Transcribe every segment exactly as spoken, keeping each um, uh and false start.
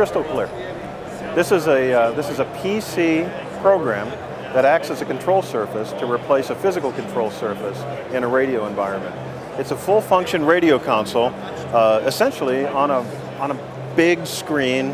crystalClear. This is a uh, this is a P C program that acts as a control surface to replace a physical control surface in a radio environment. It's a full-function radio console, uh, essentially on a on a big screen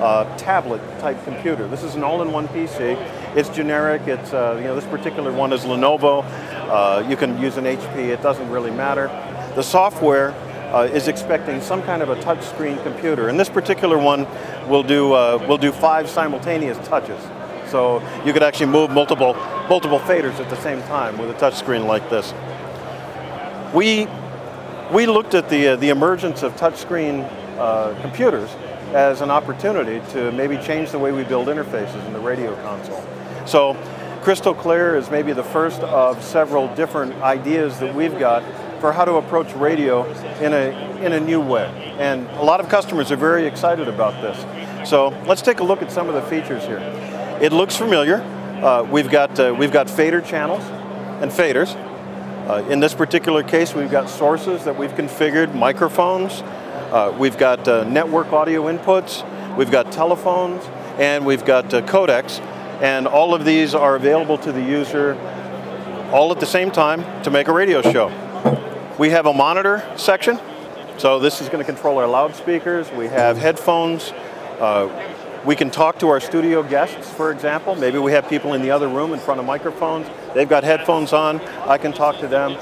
uh, tablet-type computer. This is an all-in-one P C. It's generic. It's uh, you know this particular one is Lenovo. Uh, you can use an H P. It doesn't really matter. The software uh, is expecting some kind of a touchscreen computer, and this particular one will do uh, will do five simultaneous touches. So you could actually move multiple multiple faders at the same time with a touchscreen like this. We we looked at the uh, the emergence of touchscreen uh, computers as an opportunity to maybe change the way we build interfaces in the radio console. So crystalClear is maybe the first of several different ideas that we've got for how to approach radio in a in a new way. And a lot of customers are very excited about this. So let's take a look at some of the features here. It looks familiar. Uh, we've got uh, we've got fader channels and faders. Uh, in this particular case, we've got sources that we've configured, microphones. Uh, we've got uh, network audio inputs. We've got telephones, and we've got uh, codecs. And all of these are available to the user all at the same time to make a radio show. We have a monitor section, so this is going to control our loudspeakers. We have headphones. Uh, we can talk to our studio guests, for example. Maybe we have people in the other room in front of microphones. They've got headphones on. I can talk to them.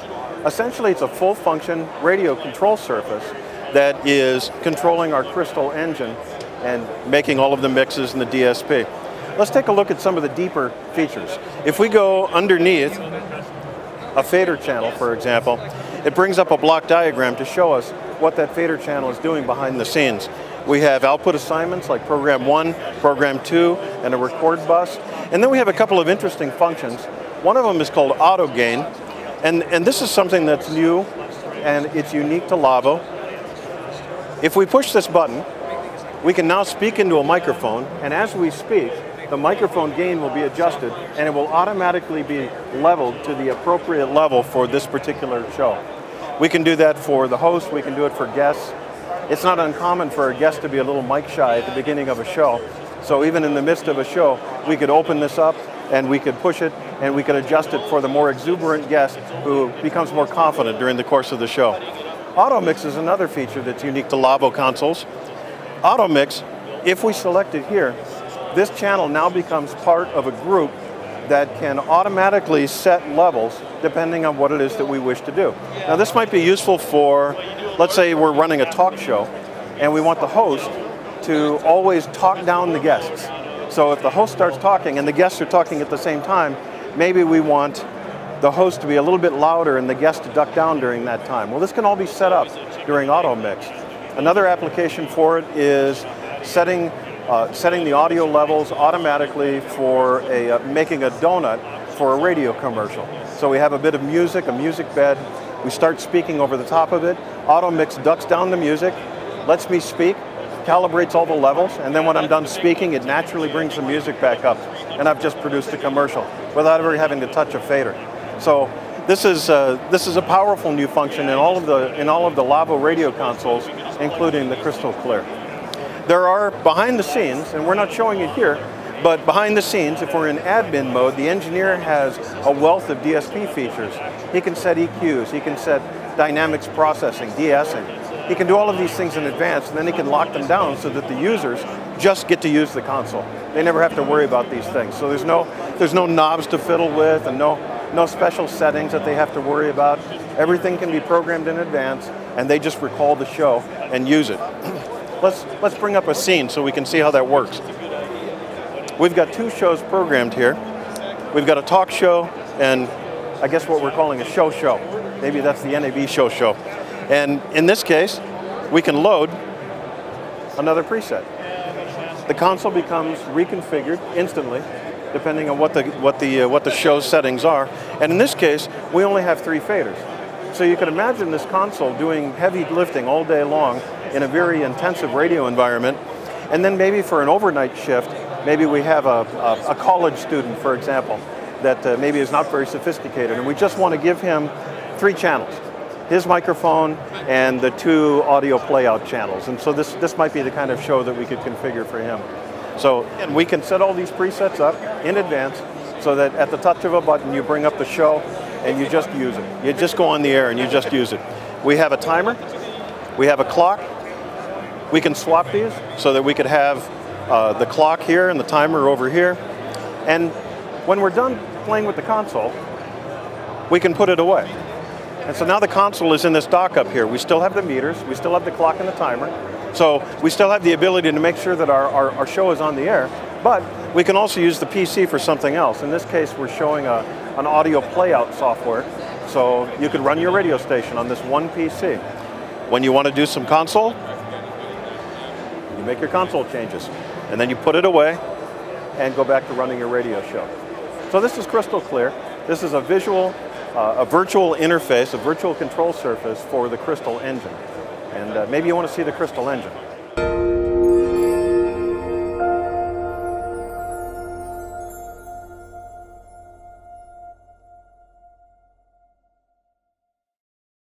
Essentially, it's a full-function radio control surface that is controlling our crystal engine and making all of the mixes in the D S P. Let's take a look at some of the deeper features. If we go underneath a fader channel, for example, it brings up a block diagram to show us what that fader channel is doing behind the scenes. We have output assignments like program one, program two, and a record bus. And then we have a couple of interesting functions. One of them is called auto gain. And, and this is something that's new, and it's unique to LAWO. If we push this button, we can now speak into a microphone, and as we speak, the microphone gain will be adjusted, and it will automatically be leveled to the appropriate level for this particular show. We can do that for the host, we can do it for guests. It's not uncommon for a guest to be a little mic shy at the beginning of a show, so even in the midst of a show, we could open this up, and we could push it, and we could adjust it for the more exuberant guest who becomes more confident during the course of the show. Auto Mix is another feature that's unique to LAWO consoles. Auto Mix, if we select it here, this channel now becomes part of a group that can automatically set levels depending on what it is that we wish to do. Now this might be useful for, let's say we're running a talk show and we want the host to always talk down the guests. So if the host starts talking and the guests are talking at the same time, maybe we want the host to be a little bit louder and the guest to duck down during that time. Well, this can all be set up during Auto Mix. Another application for it is setting, uh, setting the audio levels automatically for a, uh, making a donut for a radio commercial. So we have a bit of music, a music bed. We start speaking over the top of it. Auto Mix ducks down the music, lets me speak, calibrates all the levels, and then when I'm done speaking, it naturally brings the music back up. And I've just produced a commercial without ever having to touch a fader. So this is, uh, this is a powerful new function in all of the, in all of the LAWO radio consoles, including the crystalClear. There are behind the scenes, and we're not showing it here, but behind the scenes, if we're in admin mode, the engineer has a wealth of D S P features. He can set E Qs, he can set dynamics processing, de-essing. He can do all of these things in advance, and then he can lock them down so that the users just get to use the console. They never have to worry about these things. So there's no, there's no knobs to fiddle with, and no, no special settings that they have to worry about. Everything can be programmed in advance, and they just recall the show and use it. Let's, let's bring up a scene so we can see how that works. We've got two shows programmed here. We've got a talk show and I guess what we're calling a show show. Maybe that's the N A B show show. And in this case, we can load another preset. The console becomes reconfigured instantly, depending on what the, what the, uh, what the show's settings are. And in this case, we only have three faders. So you can imagine this console doing heavy lifting all day long in a very intensive radio environment. And then maybe for an overnight shift, maybe we have a, a, a college student, for example, that uh, maybe is not very sophisticated, and we just want to give him three channels. his microphone and the two audio playout channels. And so this, this might be the kind of show that we could configure for him. So and we can set all these presets up in advance so that at the touch of a button, you bring up the show and you just use it. You just go on the air and you just use it. We have a timer, we have a clock. We can swap these so that we could have uh, the clock here and the timer over here. And when we're done playing with the console, we can put it away. And so now the console is in this dock up here. We still have the meters, we still have the clock and the timer. So we still have the ability to make sure that our, our, our show is on the air, but we can also use the P C for something else. In this case, we're showing a, an audio playout software. So you could run your radio station on this one P C. When you want to do some console, you make your console changes. And then you put it away and go back to running your radio show. So this is crystalClear. This is a visual, uh, a virtual interface, a virtual control surface for the Crystal Engine. And uh, maybe you want to see the Crystal Engine.